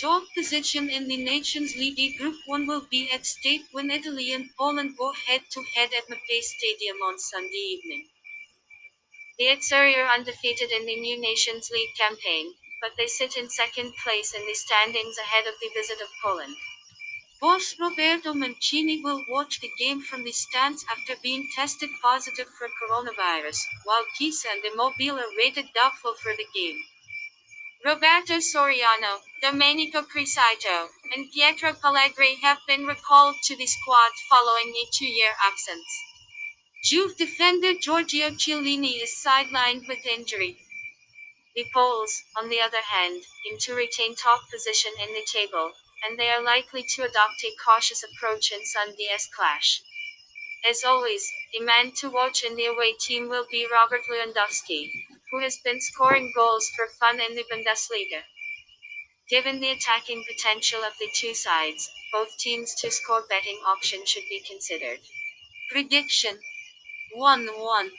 Joint position in the Nations League Group 1 will be at stake when Italy and Poland go head-to-head at Mapei Stadium on Sunday evening. The Azzurri are undefeated in the new Nations League campaign, but they sit in second place in the standings ahead of the visit of Poland. Boss Roberto Mancini will watch the game from the stands after being tested positive for coronavirus, while Chiesa and Immobile are rated doubtful for the game. Roberto Soriano, Domenico Crisato, and Pietro Pallegri have been recalled to the squad following a two-year absence. Juve defender Giorgio Chiellini is sidelined with injury. The Poles, on the other hand, aim to retain top position in the table, and they are likely to adopt a cautious approach in Sunday's clash. As always, the man to watch in the away team will be Robert Lewandowski, who has been scoring goals for fun in the Bundesliga. Given the attacking potential of the two sides, both teams' to-score betting option should be considered. Prediction: 1-1.